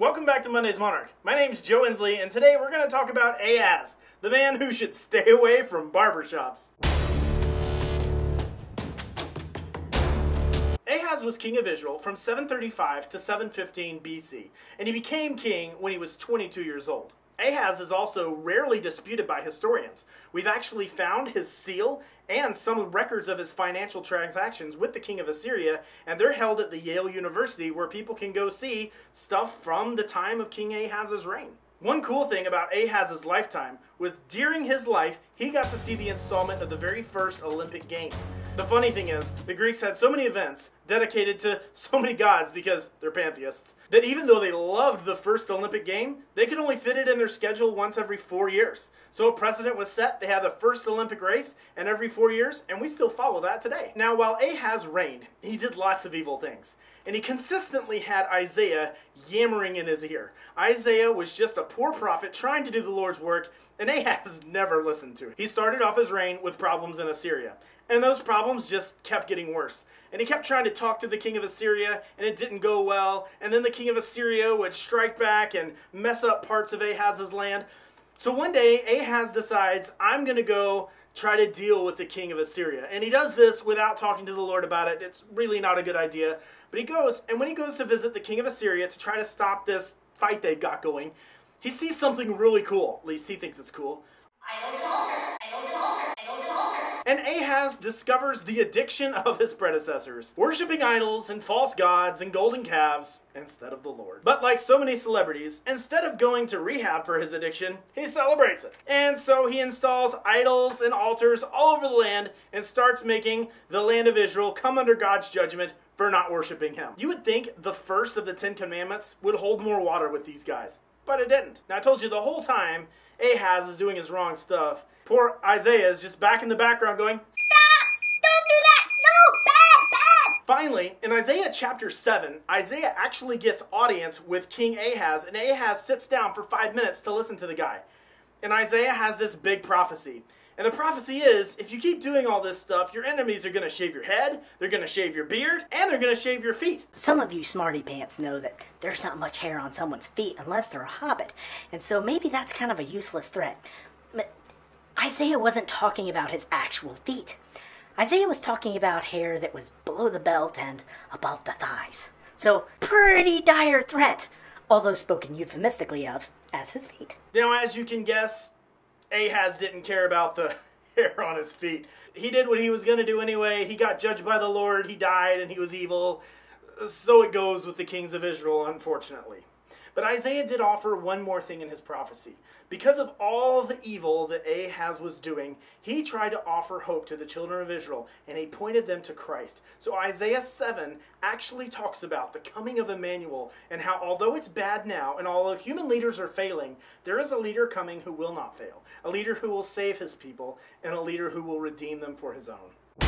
Welcome back to Monday's Monarch. My name's Joe Ensley, and today we're going to talk about Ahaz, the man who should stay away from barbershops. Ahaz was king of Israel from 735 to 715 BC, and he became king when he was 22 years old. Ahaz is also rarely disputed by historians. We've actually found his seal and some records of his financial transactions with the king of Assyria, and they're held at the Yale University, where people can go see stuff from the time of King Ahaz's reign. One cool thing about Ahaz's lifetime was during his life, he got to see the installment of the very first Olympic Games. The funny thing is, the Greeks had so many events dedicated to so many gods, because they're pantheists, that even though they loved the first Olympic game, they could only fit it in their schedule once every 4 years. So a precedent was set. They had the first Olympic race, and every 4 years, and we still follow that today. Now, while Ahaz reigned, he did lots of evil things, and he consistently had Isaiah yammering in his ear. Isaiah was just a poor prophet trying to do the Lord's work, and Ahaz never listened to it. He started off his reign with problems in Assyria, and those problems just kept getting worse. And he kept trying to talk to the king of Assyria, and it didn't go well. And then the king of Assyria would strike back and mess up parts of Ahaz's land. So one day, Ahaz decides, I'm going to go try to deal with the king of Assyria. And he does this without talking to the Lord about it. It's really not a good idea. But he goes, and when he goes to visit the king of Assyria to try to stop this fight they've got going, he sees something really cool. At least he thinks it's cool. Idols and altars. Idols and altars. Idols and altars. And Ahaz discovers the addiction of his predecessors, worshipping idols and false gods and golden calves instead of the Lord. But like so many celebrities, instead of going to rehab for his addiction, he celebrates it. And so he installs idols and altars all over the land and starts making the land of Israel come under God's judgment for not worshiping him. You would think the first of the 10 Commandments would hold more water with these guys, but it didn't. Now, I told you the whole time Ahaz is doing his wrong stuff. Poor Isaiah is just back in the background going, stop! Don't do that! No! Bad! Bad! Finally, in Isaiah chapter 7, Isaiah actually gets audience with King Ahaz, and Ahaz sits down for 5 minutes to listen to the guy. And Isaiah has this big prophecy. And the prophecy is, if you keep doing all this stuff, your enemies are going to shave your head, they're going to shave your beard, and they're going to shave your feet. Some of you smarty pants know that there's not much hair on someone's feet unless they're a hobbit, and so maybe that's kind of a useless threat. But Isaiah wasn't talking about his actual feet. Isaiah was talking about hair that was below the belt and above the thighs. So, pretty dire threat, although spoken euphemistically of as his feet. Now, as you can guess, Ahaz didn't care about the hair on his feet. He did what he was going to do anyway. He got judged by the Lord. He died, and he was evil. So it goes with the kings of Israel, unfortunately. But Isaiah did offer one more thing in his prophecy. Because of all the evil that Ahaz was doing, he tried to offer hope to the children of Israel, and he pointed them to Christ. So Isaiah 7 actually talks about the coming of Emmanuel, and how although it's bad now, and although human leaders are failing, there is a leader coming who will not fail, a leader who will save his people, and a leader who will redeem them for his own.